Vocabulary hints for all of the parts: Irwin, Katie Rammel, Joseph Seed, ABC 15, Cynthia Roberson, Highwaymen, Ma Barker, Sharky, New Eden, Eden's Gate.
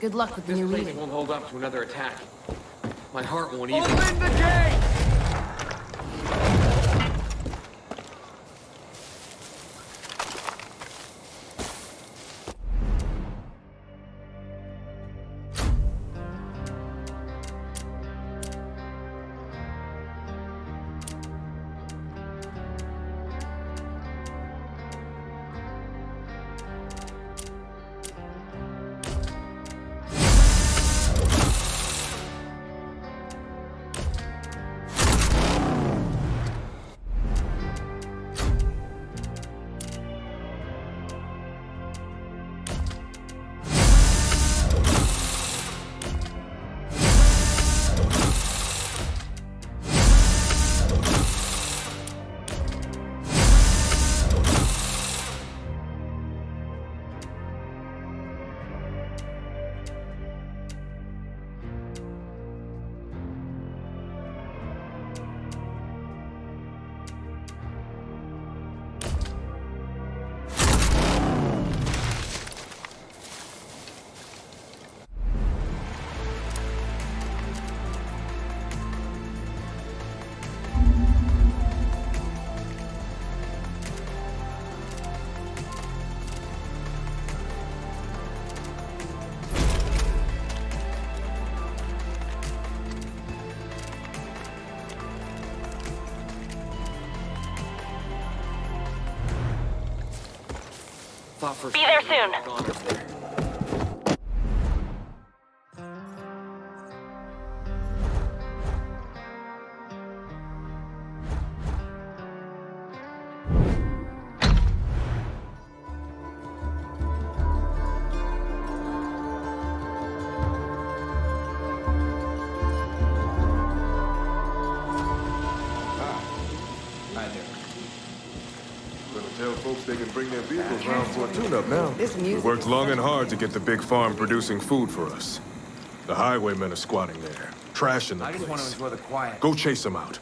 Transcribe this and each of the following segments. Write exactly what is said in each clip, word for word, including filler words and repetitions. Good luck with the New Eden. This place won't hold up to another attack. My heart won't even. Open the gate! Be there soon. They can bring their vehicles around for a tune-up now. We worked long and hard to get the big farm producing food for us. The highwaymen are squatting there, trashing the place. I just want to enjoy the quiet. Go chase them out.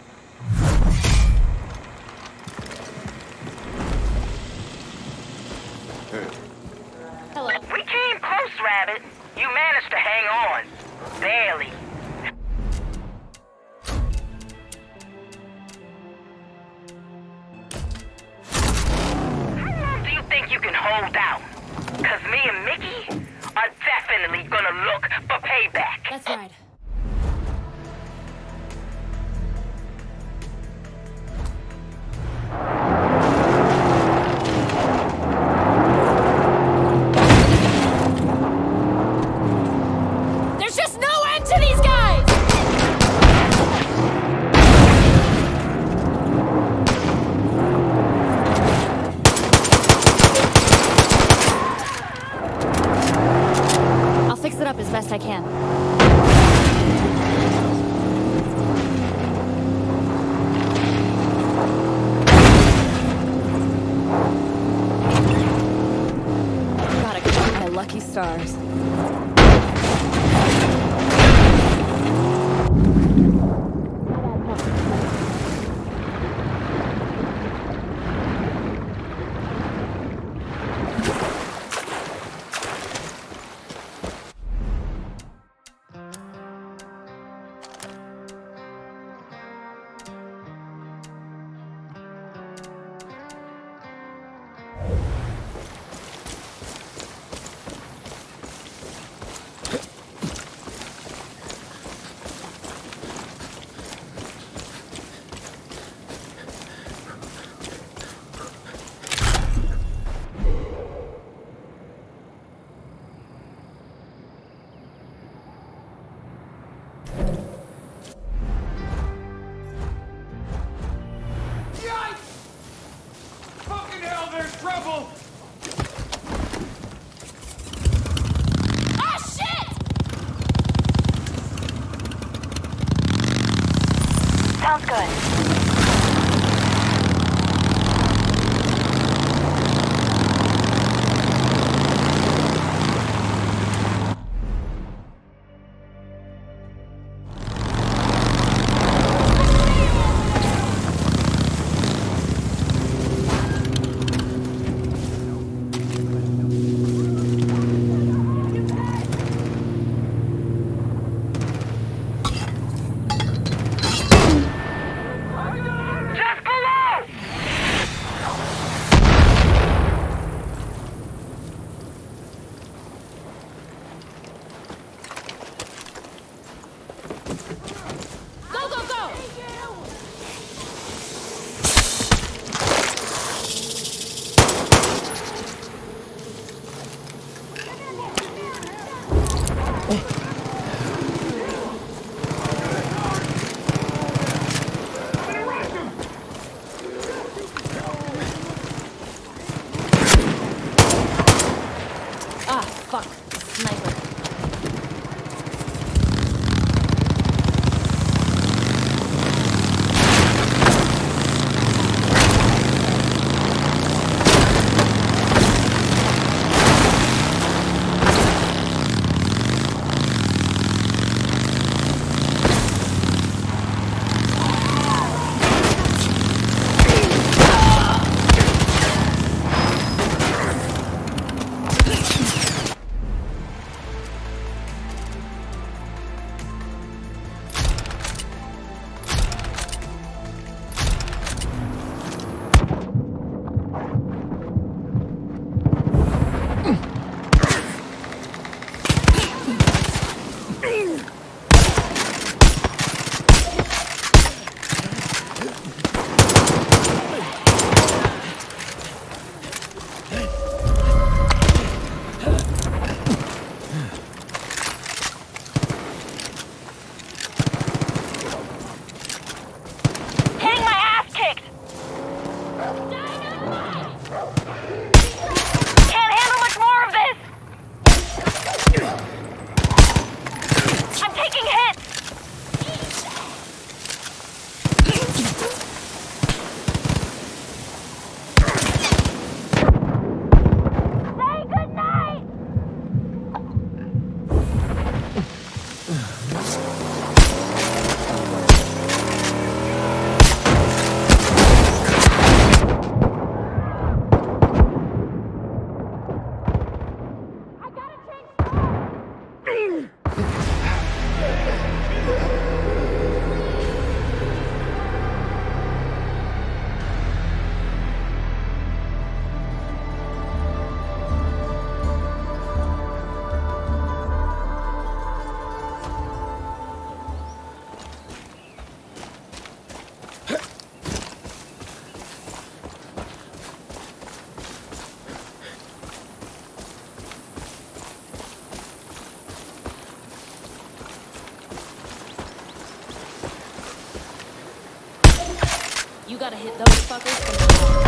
Hey. Hello. We came close, Rabbit. You managed to hang on. Barely. You gotta hit those fuckers from the back of that!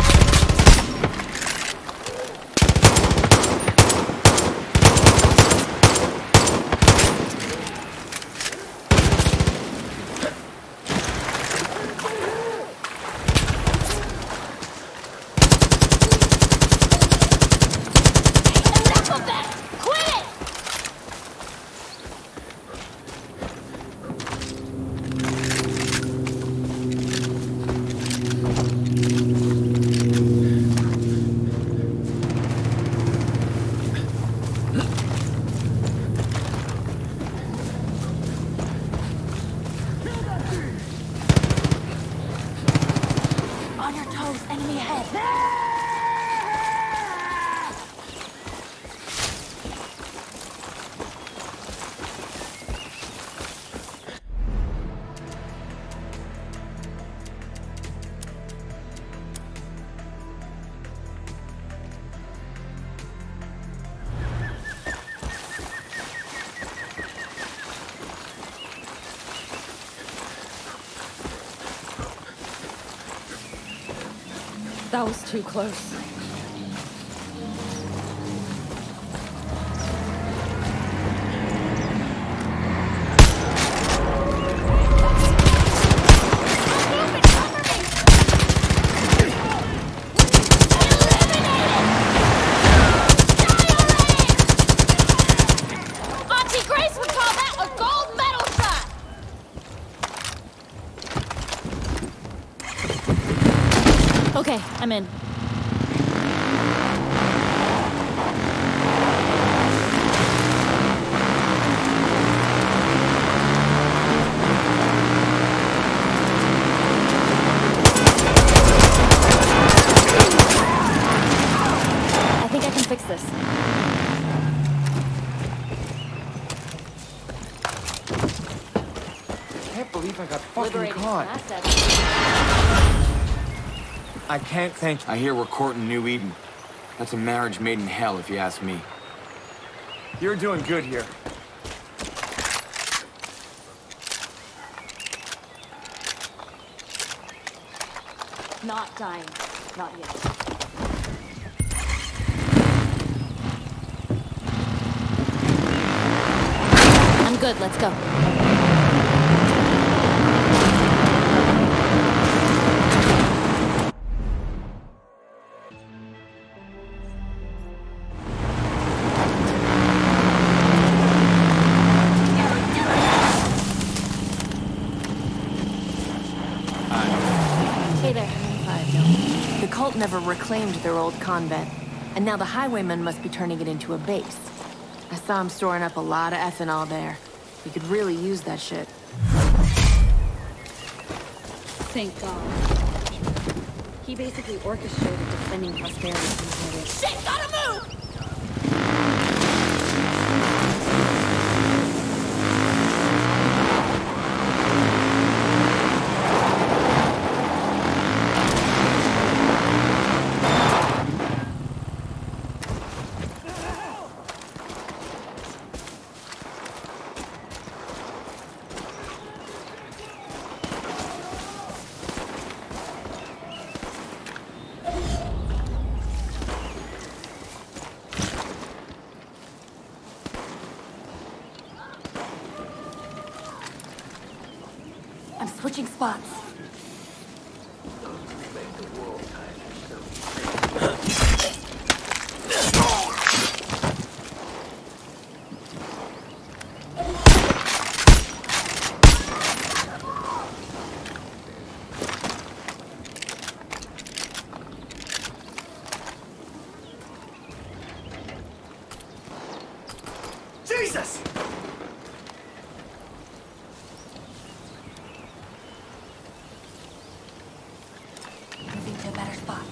That was too close. Okay, I'm in. I think I can fix this. I can't believe I got fucking caught. I can't thank you. I hear we're courting New Eden. That's a marriage made in hell, if you ask me. You're doing good here. Not dying. Not yet. I'm good. Let's go. Never reclaimed their old convent, and now the Highwaymen must be turning it into a base. I saw him storing up a lot of ethanol there. We could really use that shit. Thank God. He basically orchestrated defending prosperity from Eden's Gate. Shit, gotta move! I'm switching spots. Jesus! Better spot.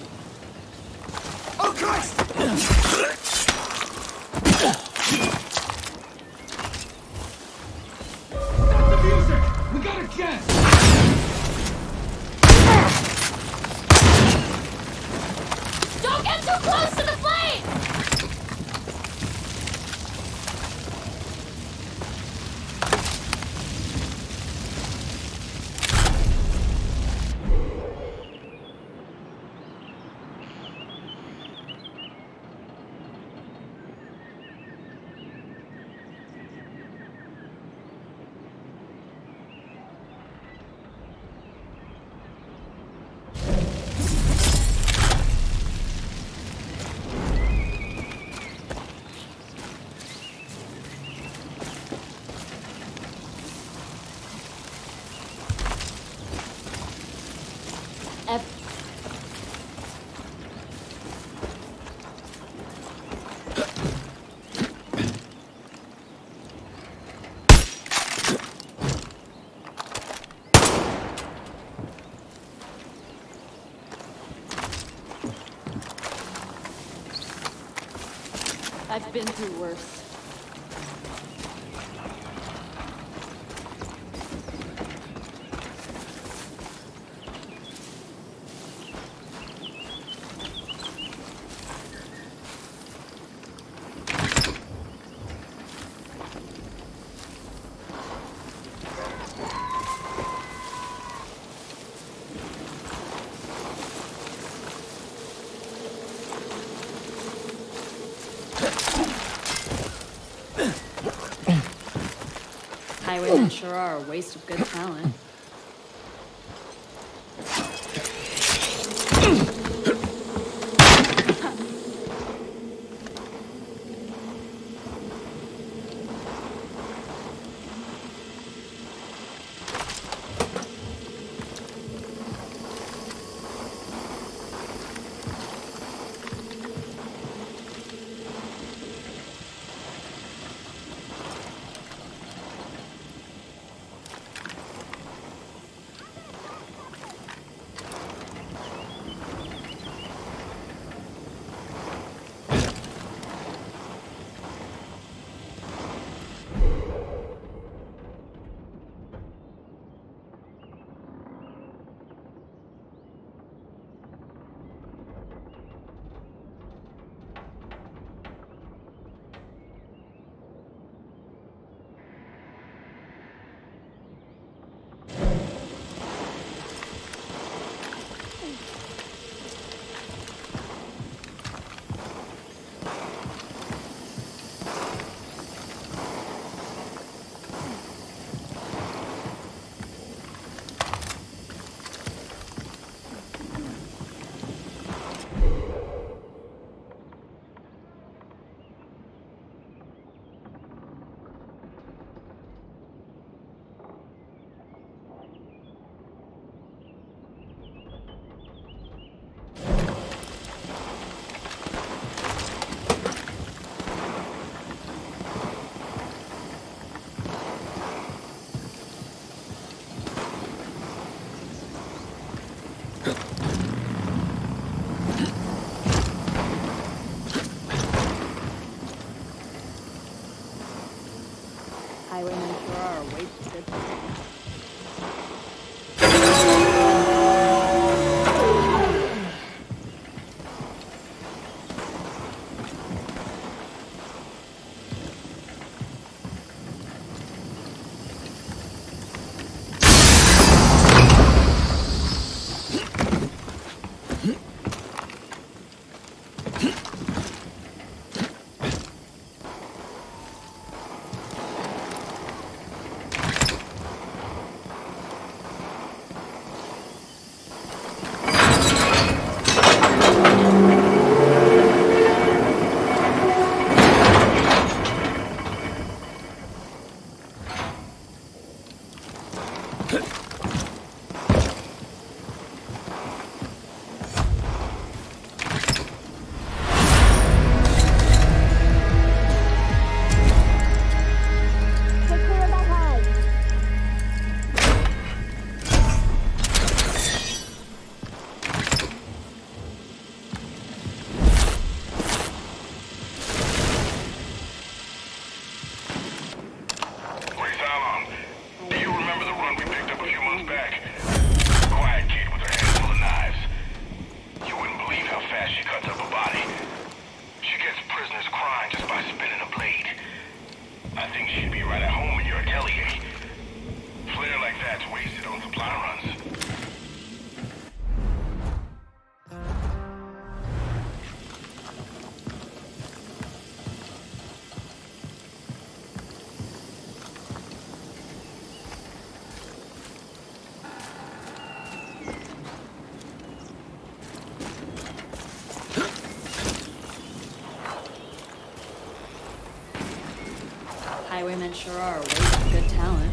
ever. I've been through worse. Highwaymen sure are a waste of good talent. Highwaymen sure are a waste of good talent.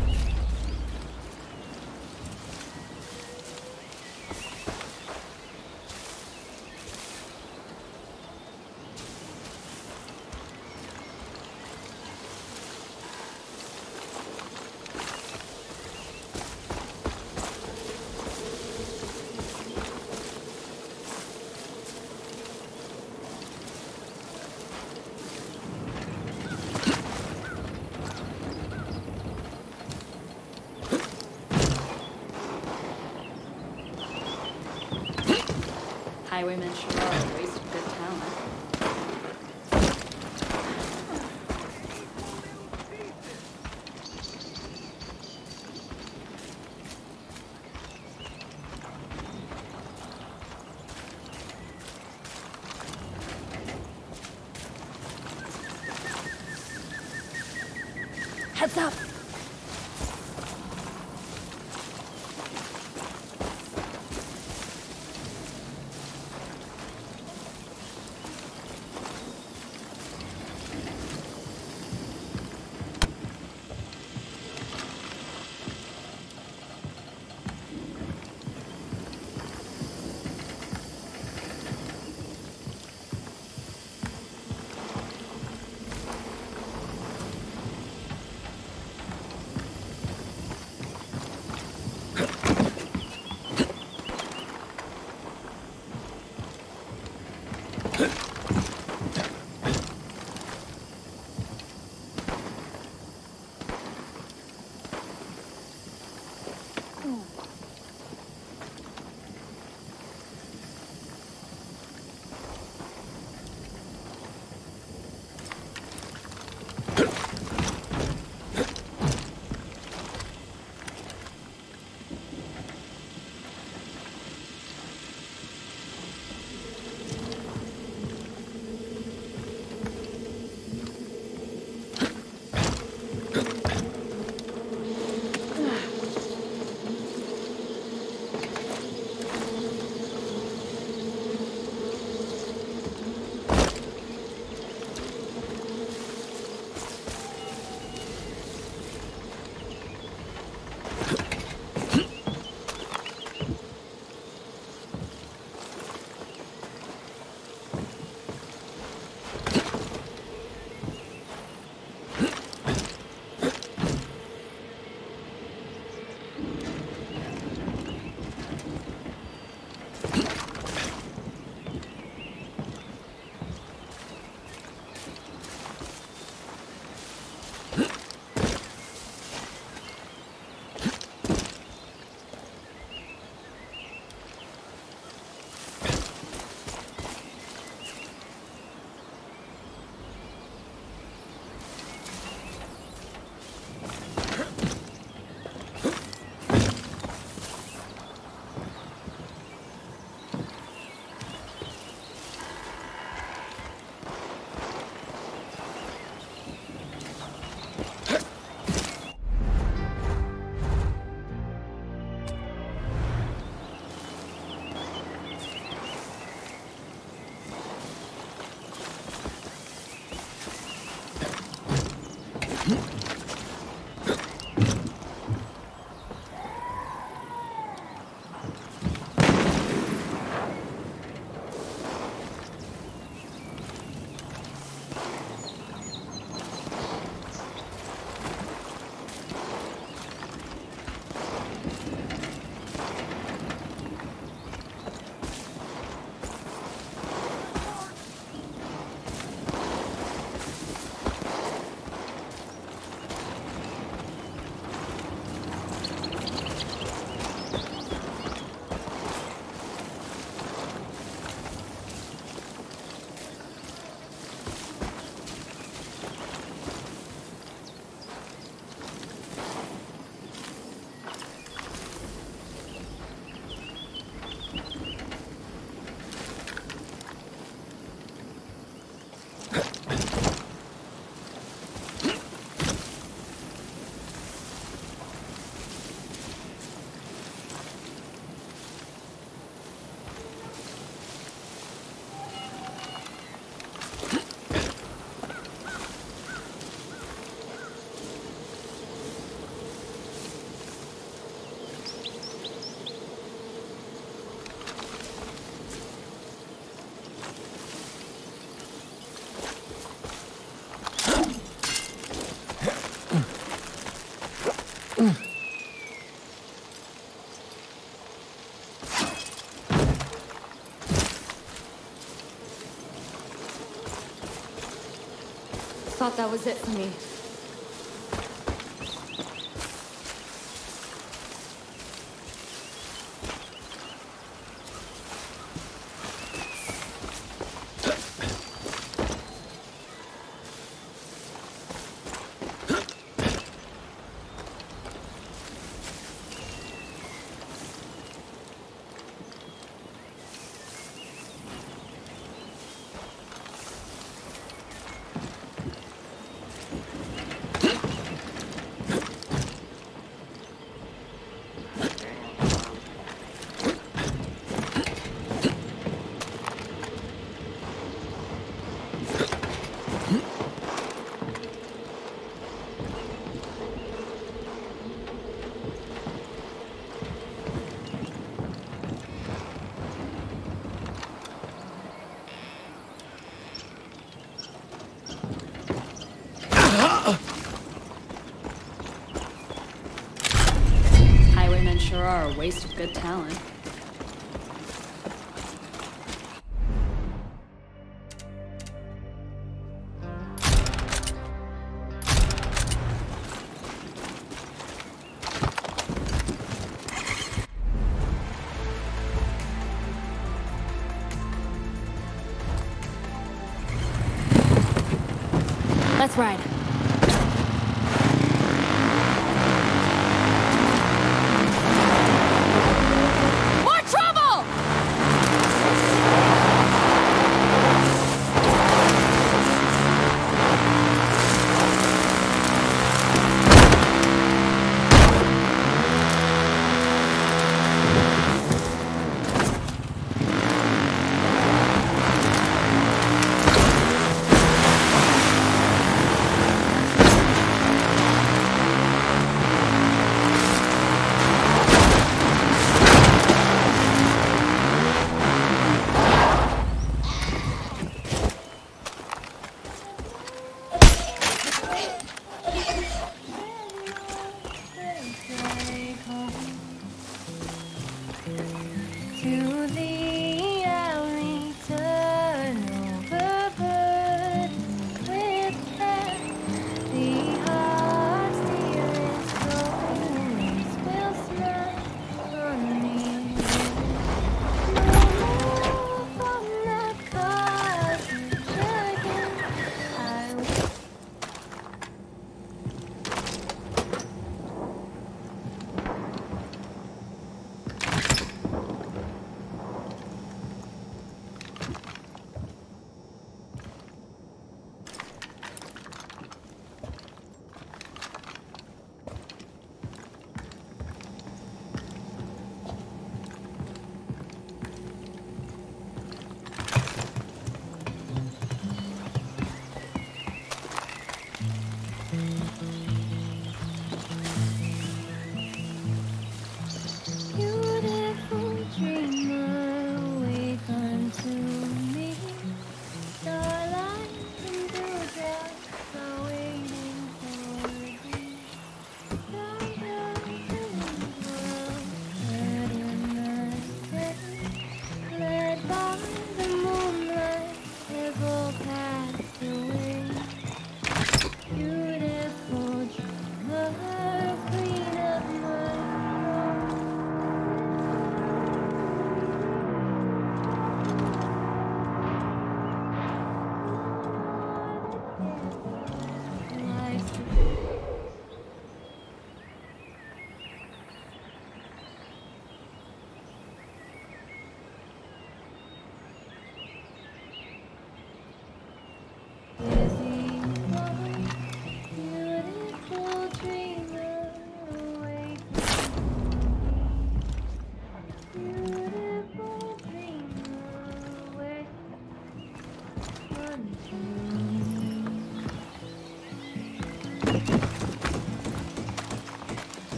Highwaymen sure are a waste of good talent. Heads up! I thought that was it for me. waste of good talent. Right.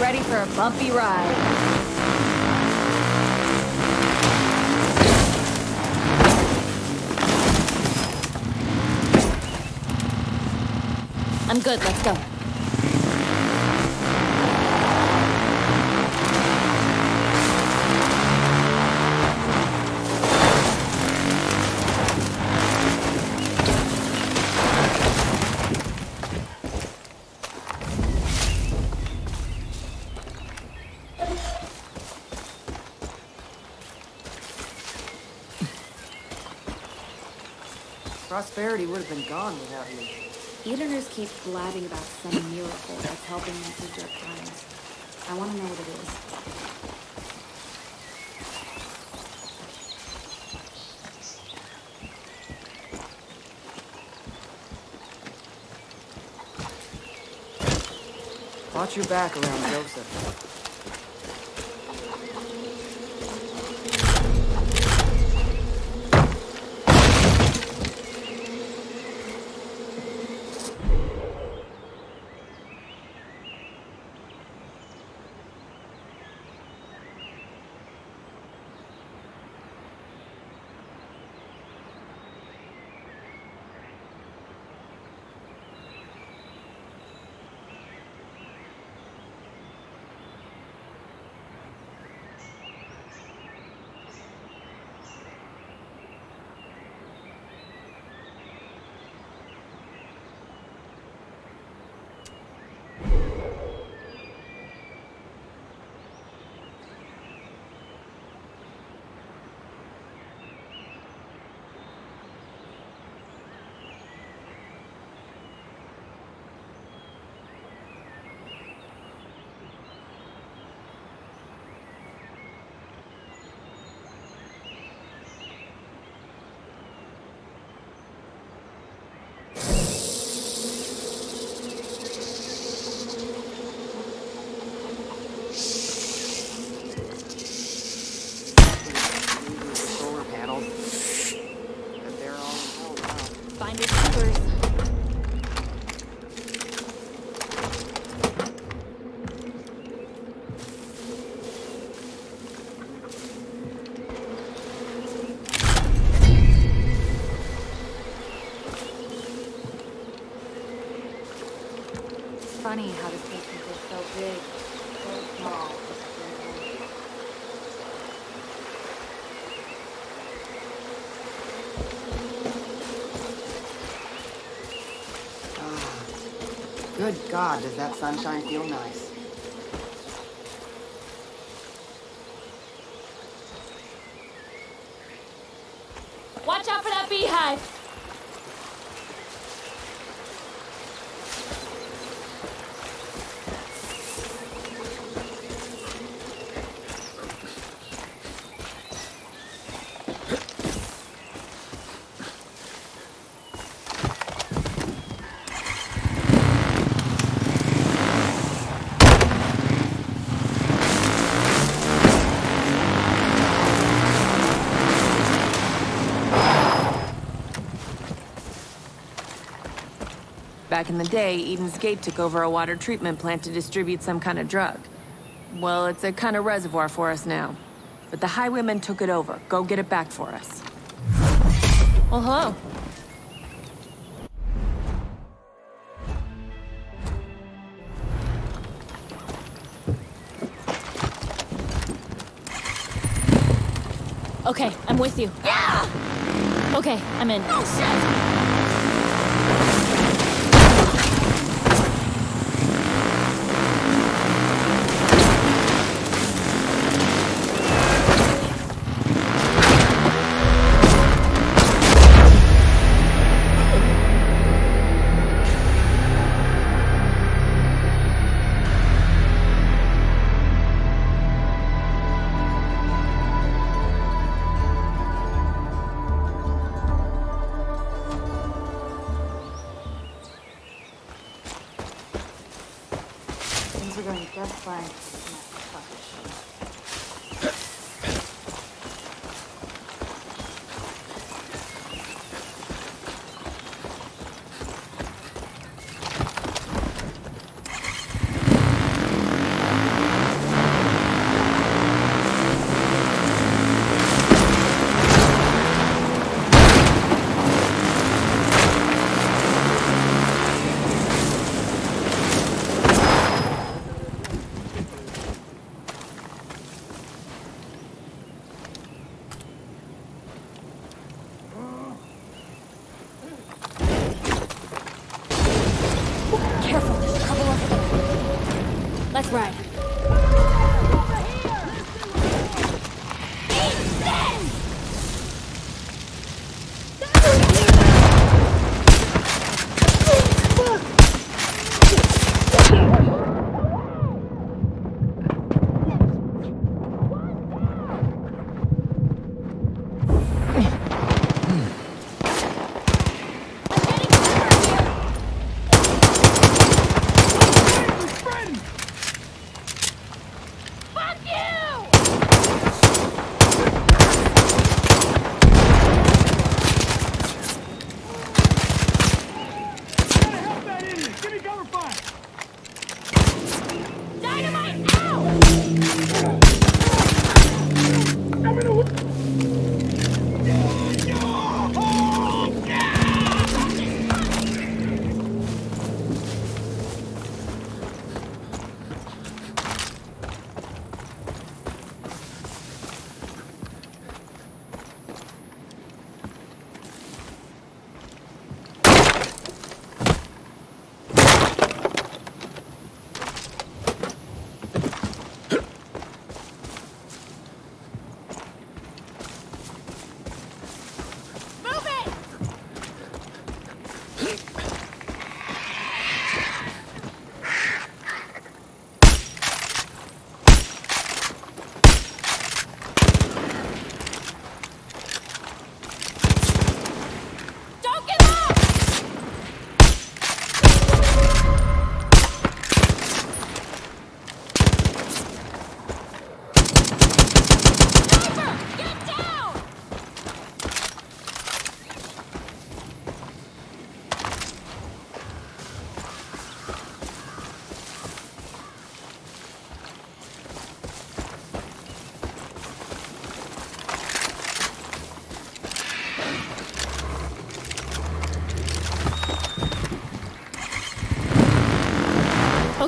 Ready for a bumpy ride. I'm good, let's go. Prosperity would have been gone without you. Edeners keep blabbing about some miracle that's helping them through dark times. I want to know what it is. Watch your back around Joseph. Funny how to see people so big, so small. Ah, good God, does that sunshine feel nice? Back in the day, Eden's Gate took over a water treatment plant to distribute some kind of drug. Well, it's a kind of reservoir for us now. But the Highwaymen took it over. Go get it back for us. Well, hello. Okay, I'm with you. Yeah! Okay, I'm in. Oh, shit!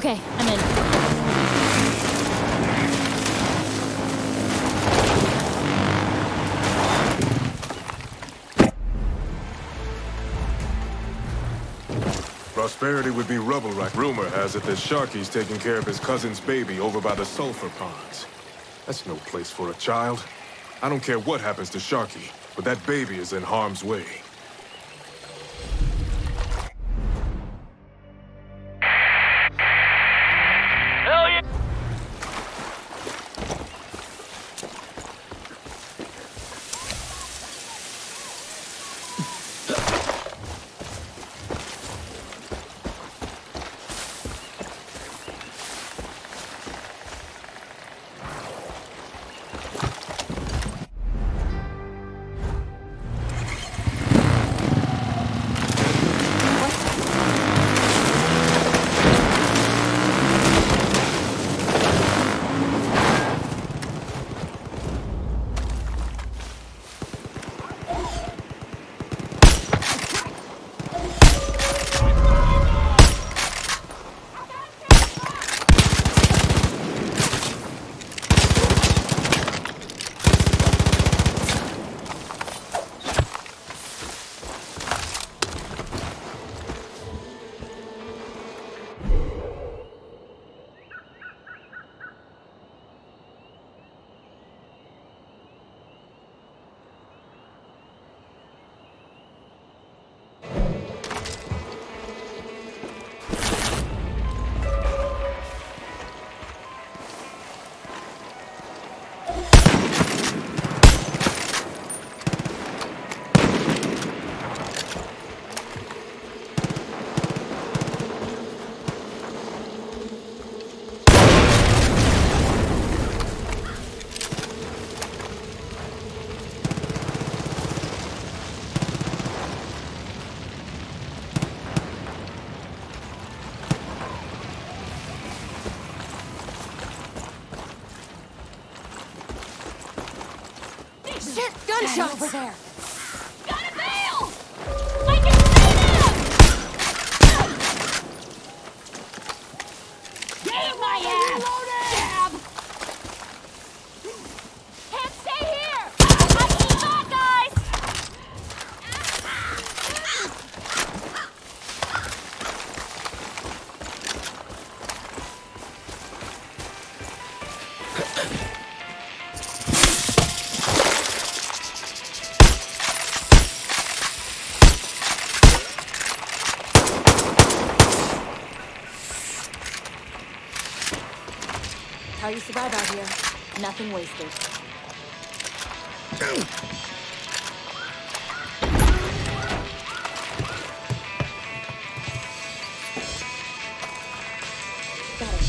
Okay, I'm in. Prosperity would be rubble right. Rumor has it that Sharky's taking care of his cousin's baby over by the sulfur ponds. That's no place for a child. I don't care what happens to Sharky, but that baby is in harm's way. Gunshot over there! Got a bail! I can save him! Get my ass! Stab! Can't stay here! I need my guys! How you survive out here? Nothing wasted. Gotta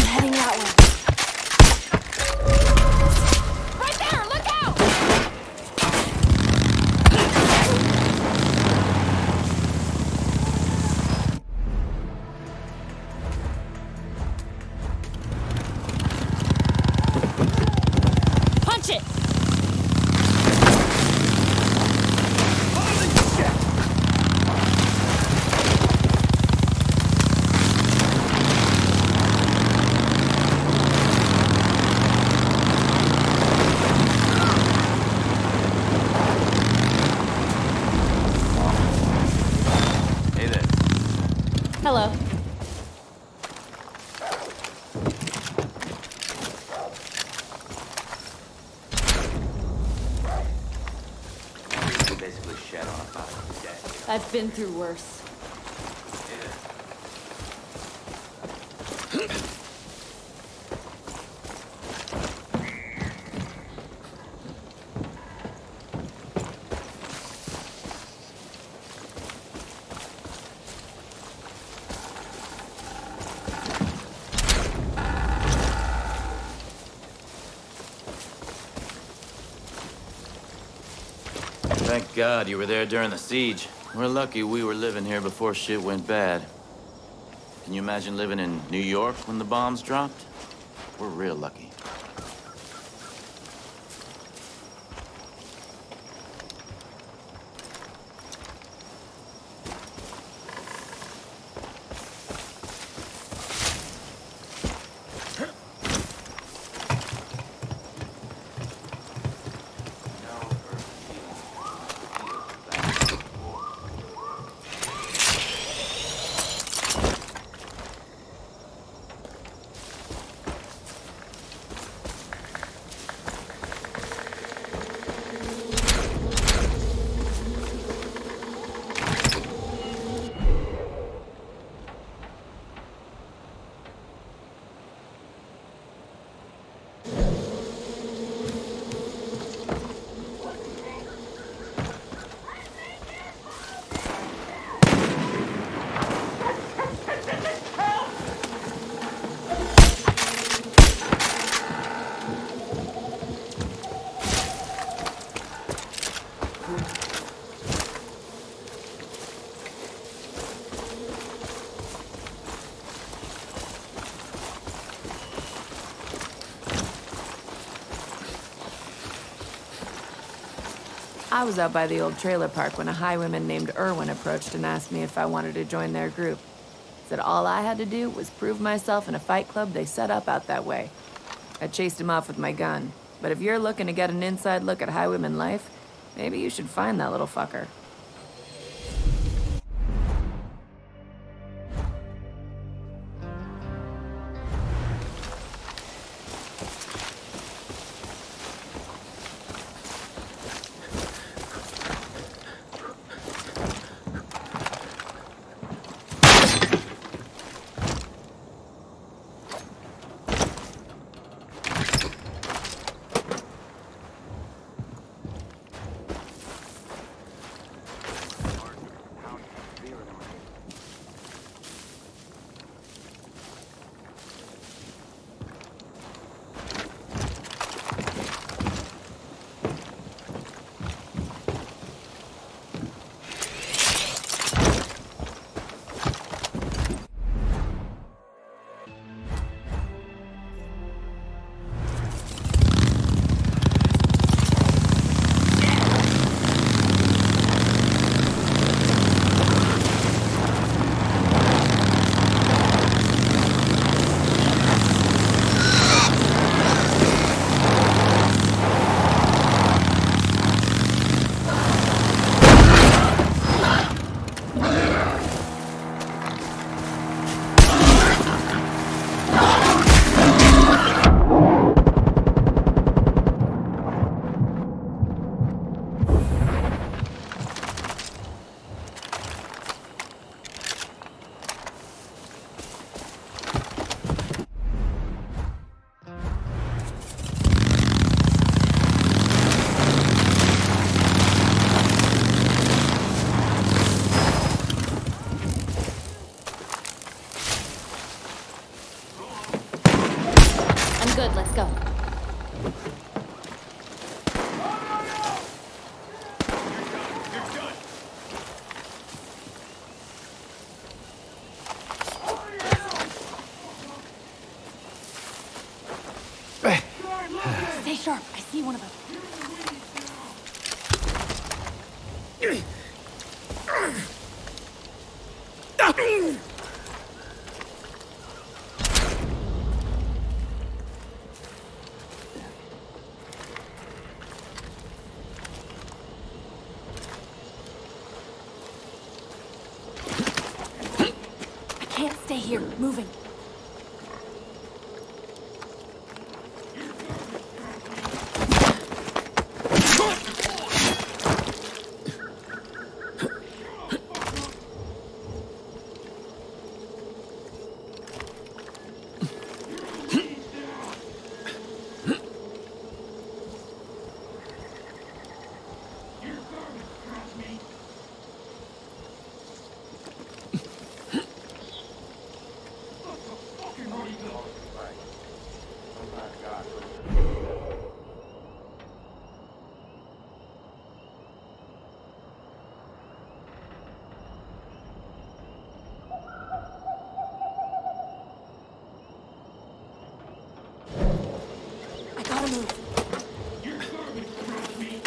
have my luck. Hello. Basically shed on a bottle of death. I've been through worse. Thank God you were there during the siege. We're lucky we were living here before shit went bad. Can you imagine living in New York when the bombs dropped? We're real lucky. I was out by the old trailer park when a highwayman named Irwin approached and asked me if I wanted to join their group. Said all I had to do was prove myself in a fight club they set up out that way. I chased him off with my gun. But if you're looking to get an inside look at highwayman life, maybe you should find that little fucker. Good, let's go. Stay sharp. I see one of them. Here, moving. Gotta move. Your father brought me.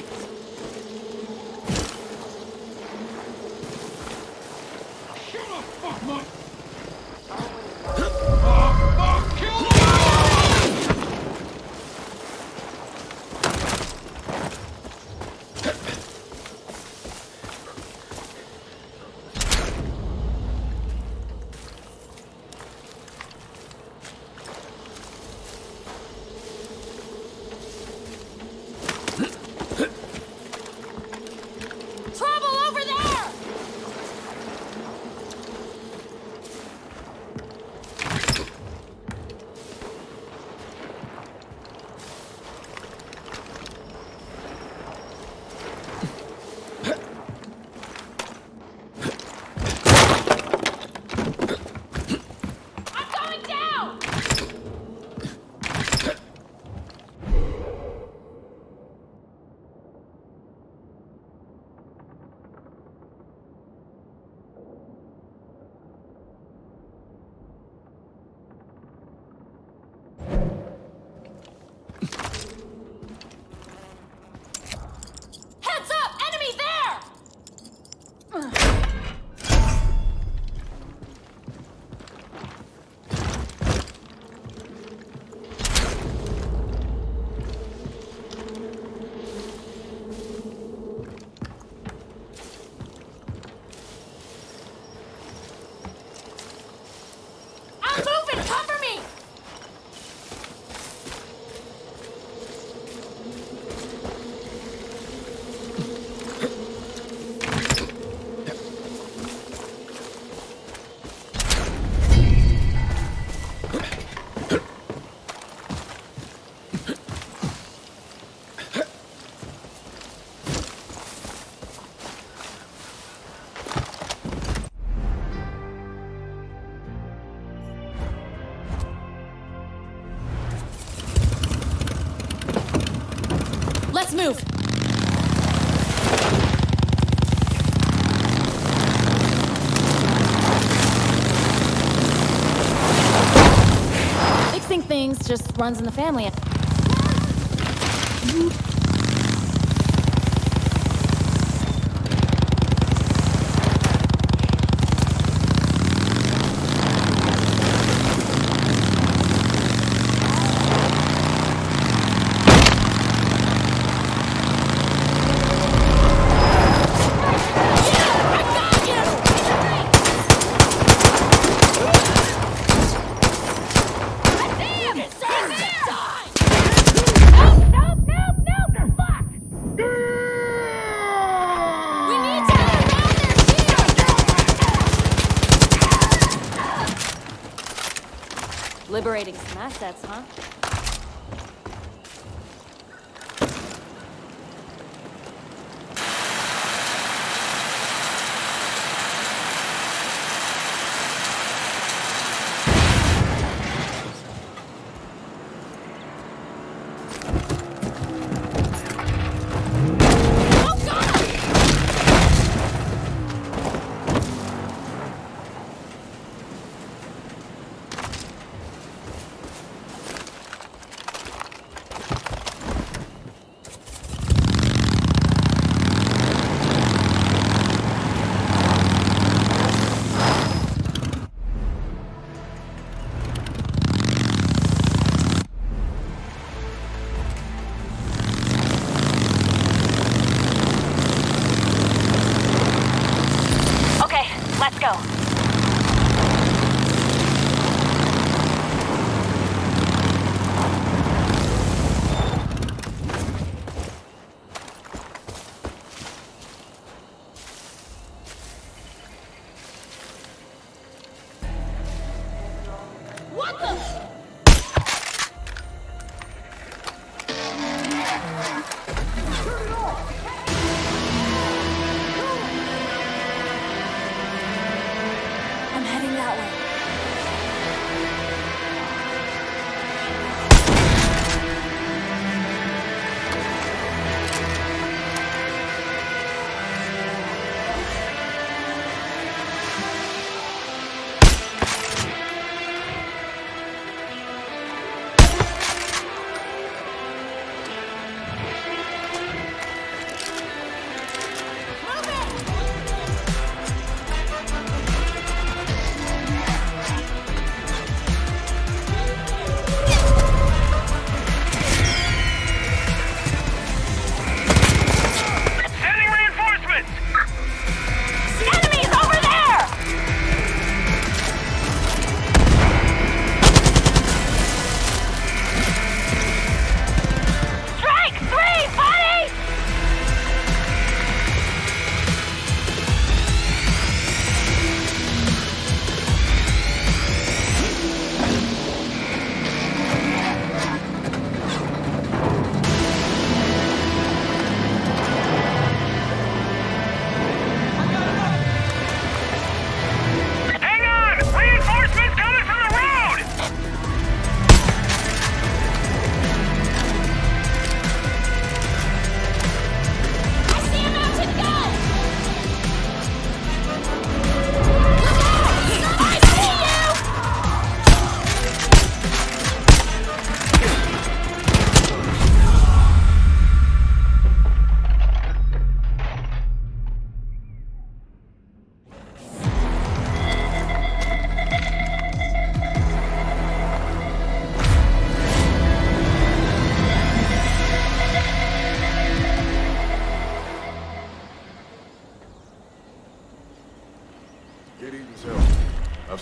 Shut up, fuck mutt! Move. Fixing things just runs in the family. Liberating some assets, huh?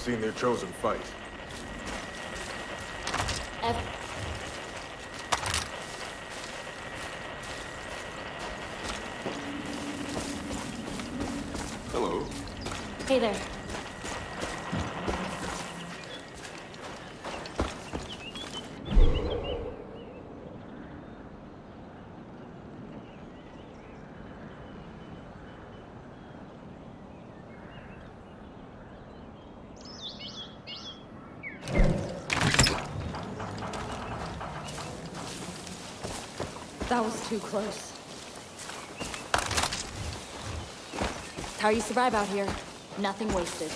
seen their chosen fight. Ever. Hello. Hey there. That was too close. That's how you survive out here. Nothing wasted.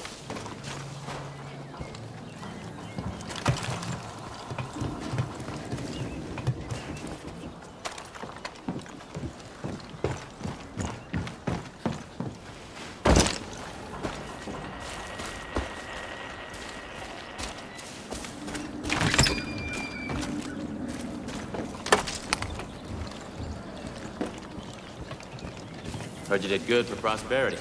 Heard you did good for prosperity.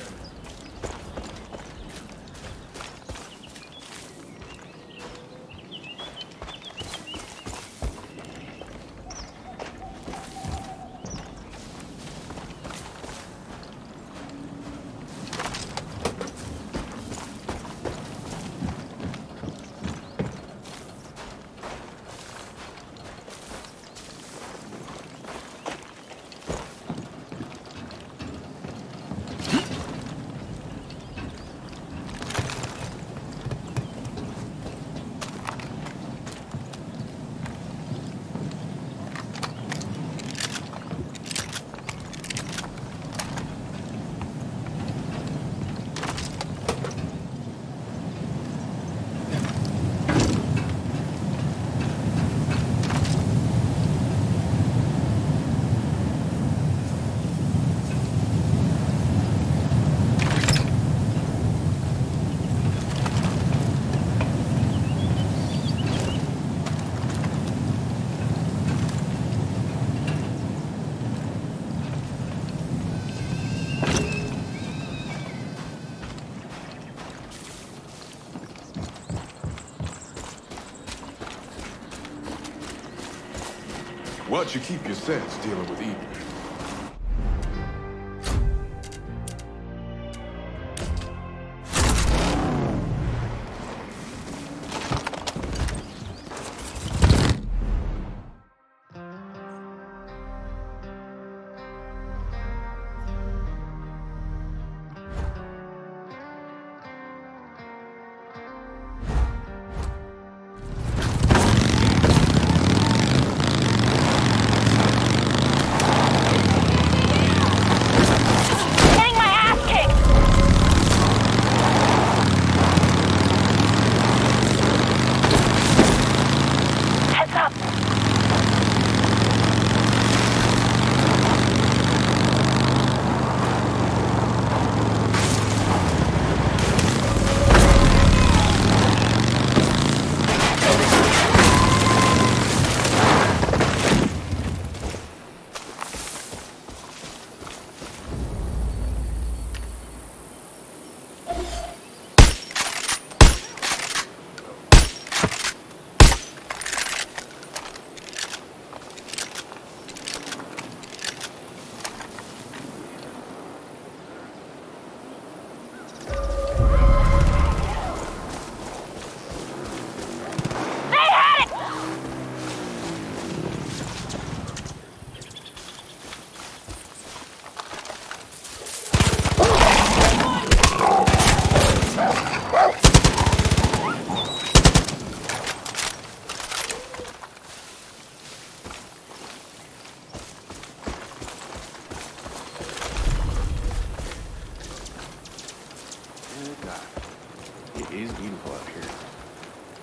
But you keep your sense dealing with evil.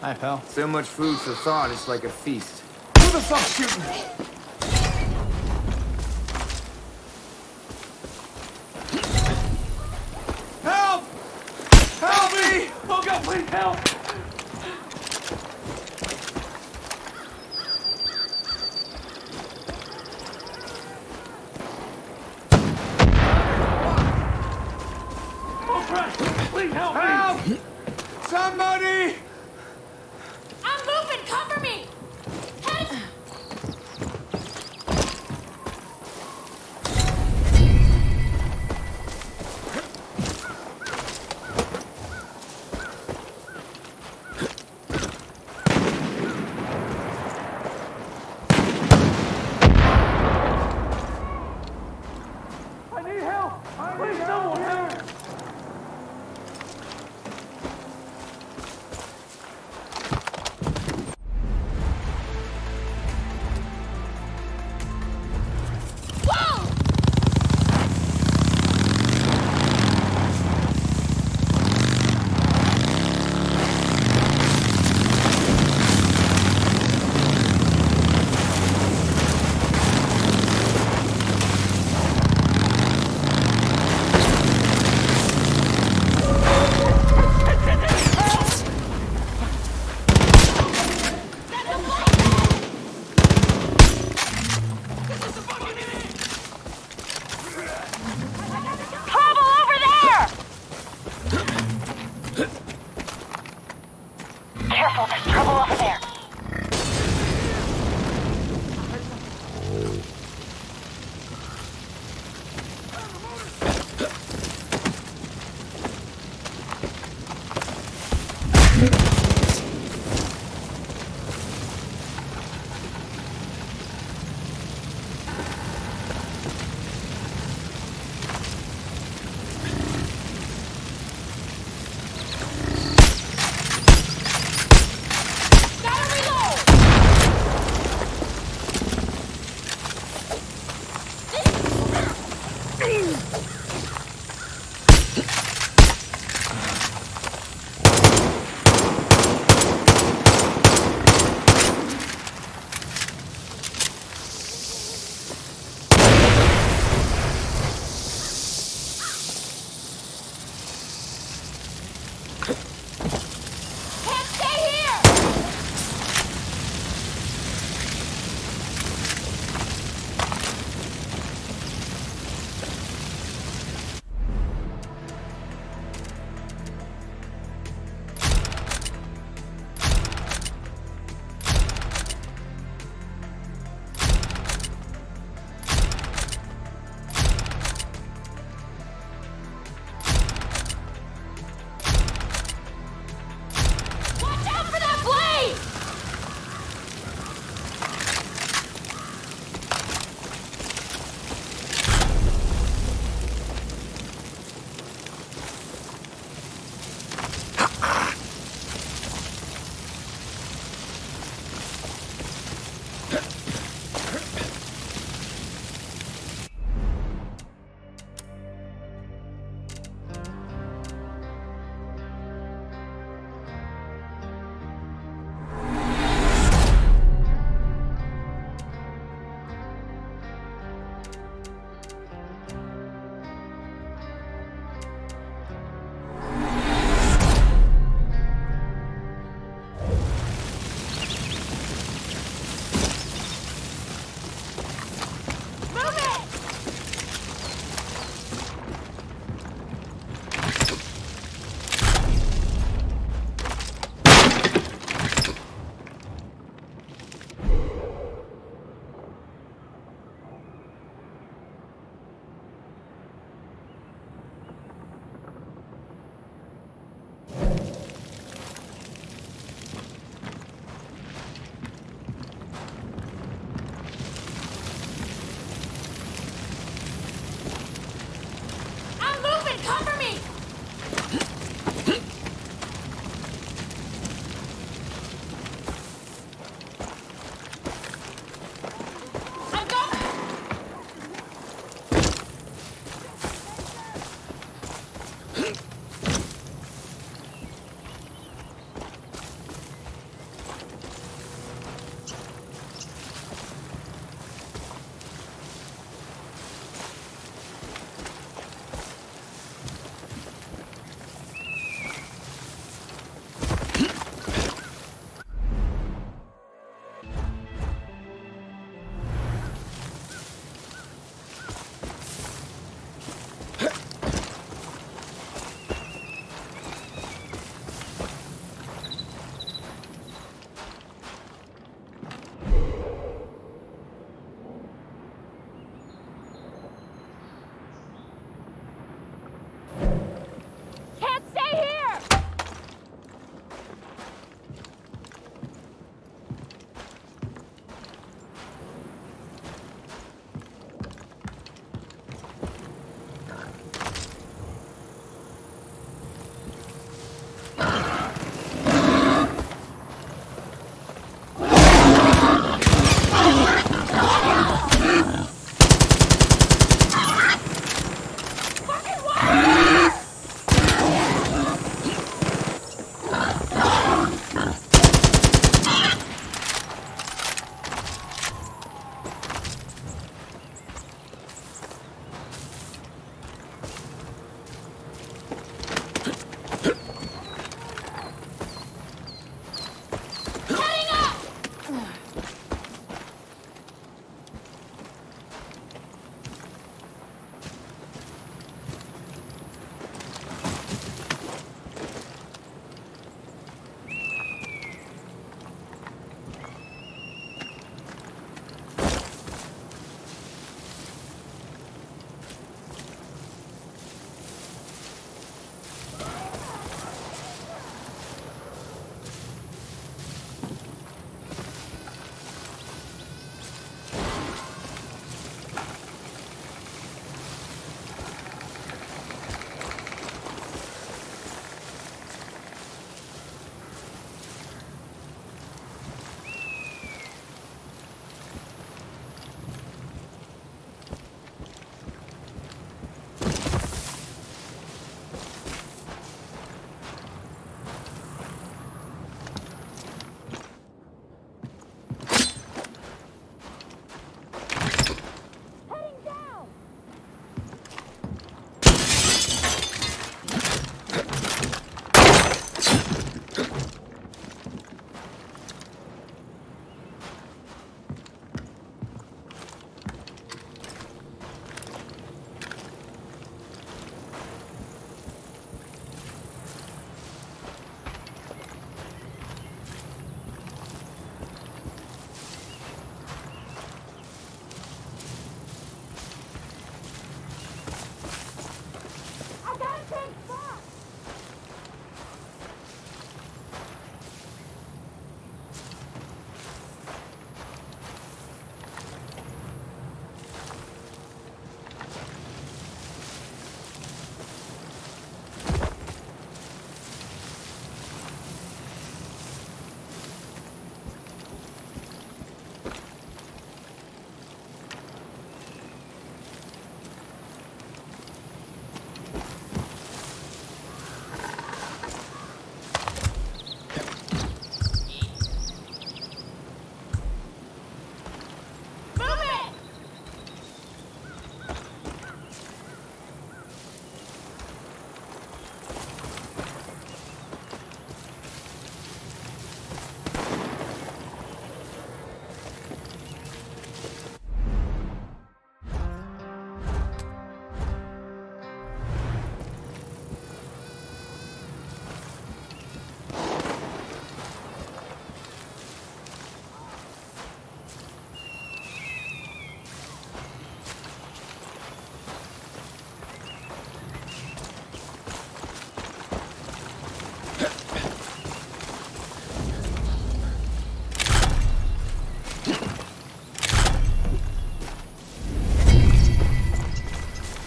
Hi, pal. So much food for thought, it's like a feast. Who the fuck's shooting me? Help! Please help me! Help! Somebody!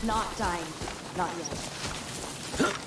Not dying. Not yet.